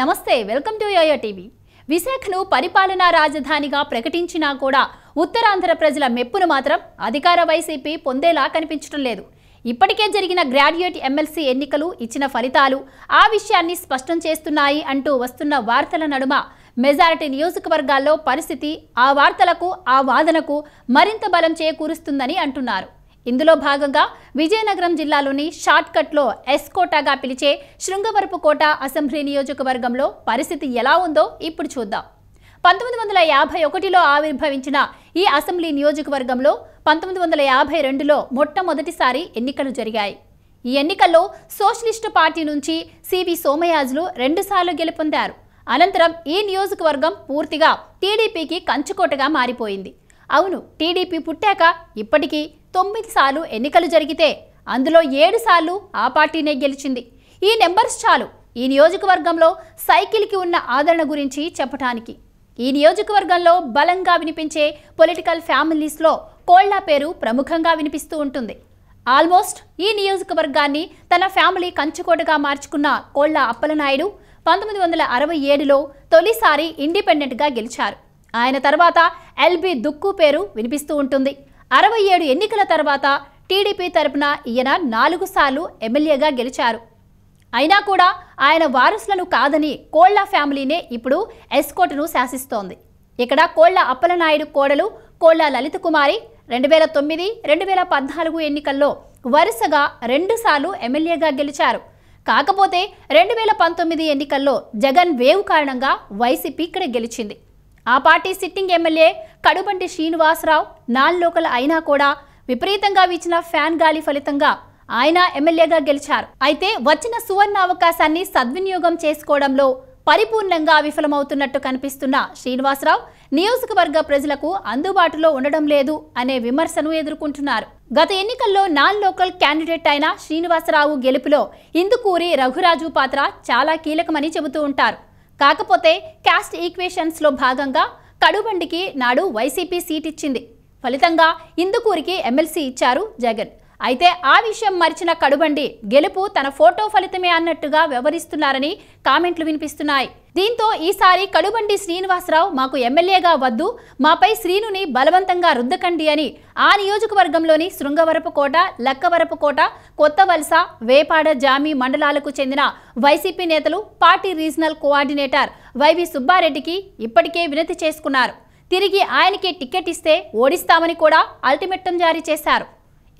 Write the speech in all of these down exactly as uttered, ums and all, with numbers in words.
నమస్తే welcome to yo-yo TV విశాఖను పరిపాలనా రాజధానిగా ప్రకటించినా కూడా ఉత్తరాంధ్ర ప్రజల మెప్పును మాత్రం అధికార వైసీపీ పొందేలా కనిపించడం లేదు. ఇప్పటికే జరిగిన గ్రాడ్యుయేట్ ఎమ్మెల్సీ ఎన్నికలు ఇచ్చిన ఫలితాలు ఆ విషయాన్ని స్పష్టం చేస్తున్నాయి అంటూ వస్తున్న వార్తల నడుమ మెజారిటీ నియోజకవర్గాల్లో పరిస్థితి ఆ వార్తలకు ఆ వాదనకు మరింత బలం చేకూరుస్తుందని అంటున్నారు. ఇందులో భాగంగా విజయనగరం జిల్లాలోని షార్ట్ కట్ లో ఎస్కోటగా పిలిచే శృంగవరపుకోట అసెంబ్లీ నియోజకవర్గంలో పరిస్థితి ఎలా ఉందో ఇప్పుడు చూద్దాం. పంతొమ్మిది వందల యాభై ఒకటిలో ఆవిర్భవించిన ఈ అసెంబ్లీ నియోజకవర్గంలో పంతొమ్మిది వందల యాభై రెండులో మొట్టమొదటిసారి ఎన్నికలు జరిగాయి. ఈ ఎన్నికల్లో సోషలిస్టు పార్టీ నుంచి సివి సోమయాజులు రెండుసార్లు గెలుపొందారు. అనంతరం ఈ నియోజకవర్గం పూర్తిగా టీడీపీకి కంచుకోటగా మారిపోయింది. అవును, టీడీపీ పుట్టాక ఇప్పటికీ తొమ్మిది సార్లు ఎన్నికలు జరిగితే అందులో ఏడు సార్లు ఆ పార్టీనే గెలిచింది. ఈ నెంబర్స్ చాలు ఈ నియోజకవర్గంలో సైకిల్కి ఉన్న ఆదరణ గురించి చెప్పడానికి. ఈ నియోజకవర్గంలో బలంగా వినిపించే పొలిటికల్ ఫ్యామిలీస్లో కోళ్ల పేరు ప్రముఖంగా వినిపిస్తూ ఉంటుంది. ఆల్మోస్ట్ ఈ నియోజకవర్గాన్ని తన ఫ్యామిలీ కంచుకోటగా మార్చుకున్న కోళ్ల అప్పలనాయుడు పంతొమ్మిది వందల అరవై ఏడులో తొలిసారి ఇండిపెండెంట్గా గెలిచారు. ఆయన తర్వాత ఎల్బి దుక్కు పేరు వినిపిస్తూ ఉంటుంది. అరవై ఏడు ఎన్నికల తర్వాత టీడీపీ తరపున ఈయన నాలుగు సార్లు ఎమ్మెల్యేగా గెలిచారు. అయినా కూడా ఆయన వారసులను కాదని కోళ్ల ఫ్యామిలీనే ఇప్పుడు ఎస్కోటను శాసిస్తోంది. ఇక్కడ కోళ్ల అప్పలనాయుడు కోడలు కోళ్ల లలిత కుమారి రెండు వేల తొమ్మిది రెండు వేల పద్నాలుగు ఎన్నికల్లో వరుసగా రెండుసార్లు ఎమ్మెల్యేగా గెలిచారు. కాకపోతే రెండు వేల పంతొమ్మిది ఎన్నికల్లో జగన్ వేవ్ కారణంగా వైసీపీ ఇక్కడ గెలిచింది. ఆ party sitting MLA Kadubandi Srinivasarao non local అయినా కూడా విపరీతంగా వీచిన ఫ్యాన్ గాలి ఫలితంగా ఆయన ఎమ్మెల్యేగా గెలిచారు. అయితే వచ్చిన సువర్ణ అవకాశాన్ని సద్వినియోగం చేసుకోవడంలో పరిపూర్ణంగా విఫలమవుతున్నట్టు కనిపిస్తున్న శ్రీనివాసరావు నియోజకవర్గ ప్రజలకు అందుబాటులో ఉండడం లేదు అనే విమర్శను ఎదుర్కొంటున్నారు. గత ఎన్నికల్లో నాన్ లోకల్ క్యాండిడేట్ అయిన శ్రీనివాసరావు గెలుపులో ఇందుకూరి రఘురాజు పాత్ర చాలా కీలకమని చెబుతూ ఉంటారు. కాకపోతే క్యాస్ట్ ఈక్వేషన్స్లో భాగంగా కడుబండికి నాడు వైసీపీ సీట్ ఇచ్చింది. ఫలితంగా ఇందుకూరికి ఎమ్మెల్సీ ఇచ్చారు జగన్. అయితే ఆ విషయం మరిచిన కడుబండి గెలుపు తన ఫోటో ఫలితమే అన్నట్టుగా వ్యవహరిస్తున్నారని కామెంట్లు వినిపిస్తున్నాయి. దీంతో ఈసారి కడుబండి శ్రీనివాసరావు మాకు ఎమ్మెల్యేగా వద్దు, మాపై శ్రీనుని బలవంతంగా రుద్దకండి అని ఆ నియోజకవర్గంలోని శృంగవరపుకోట, లక్కవరపుకోట, కొత్త వలస, వేపాడ, జామి మండలాలకు చెందిన వైసీపీ నేతలు పార్టీ రీజనల్ కోఆర్డినేటర్ వైవి సుబ్బారెడ్డికి ఇప్పటికే వినతి చేసుకున్నారు. తిరిగి ఆయనకే టికెట్ ఇస్తే ఓడిస్తామని కూడా అల్టిమేటం జారీ చేశారు.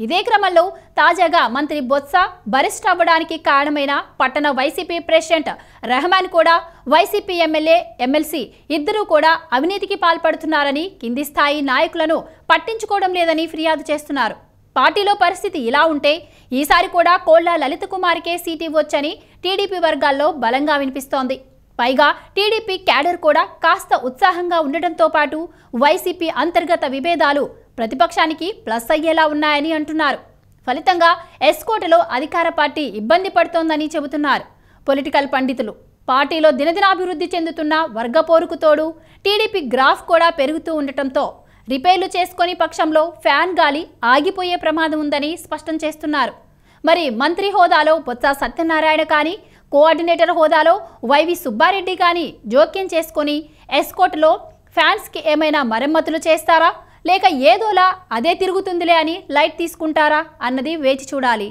ఇదే క్రమంలో తాజాగా మంత్రి బొత్స బరిస్ట్ అవ్వడానికి కారణమైన పట్టణ వైసీపీ ప్రెసిడెంట్ రెహమాన్ కూడా వైసీపీ ఎమ్మెల్యే, ఎమ్మెల్సీ ఇద్దరూ కూడా అవినీతికి పాల్పడుతున్నారని కింది స్థాయి నాయకులను పట్టించుకోవడం లేదని ఫిర్యాదు చేస్తున్నారు. పార్టీలో పరిస్థితి ఇలా ఉంటే ఈసారి కూడా కోళ్ల లలిత కుమార్కే సీటు ఇవ్వొచ్చని టీడీపీ వర్గాల్లో బలంగా వినిపిస్తోంది. పైగా టీడీపీ క్యాడర్ కూడా కాస్త ఉత్సాహంగా ఉండడంతో పాటు వైసీపీ అంతర్గత విభేదాలు ప్రతిపక్షానికి ప్లస్ అయ్యేలా ఉన్నాయని అంటున్నారు. ఫలితంగా ఎస్కోటలో అధికార పార్టీ ఇబ్బంది పడుతోందని చెబుతున్నారు పొలిటికల్ పండితులు. పార్టీలో దినదినాభివృద్ధి చెందుతున్న వర్గ పోరుకు తోడు టీడీపీ గ్రాఫ్ కూడా పెరుగుతూ ఉండటంతో రిపేర్లు చేసుకొని పక్షంలో ఫ్యాన్ గాలి ఆగిపోయే ప్రమాదం ఉందని స్పష్టం చేస్తున్నారు. మరి మంత్రి హోదాలో బొత్స సత్యనారాయణ కానీ, కోఆర్డినేటర్ హోదాలో వైవి సుబ్బారెడ్డి కానీ జోక్యం చేసుకొని ఎస్కోటలో ఫ్యాన్స్కి ఏమైనా మరమ్మతులు చేస్తారా, లేక ఏదోలా అదే తిరుగుతుందిలే అని లైట్ తీసుకుంటారా అన్నది వేచి చూడాలి.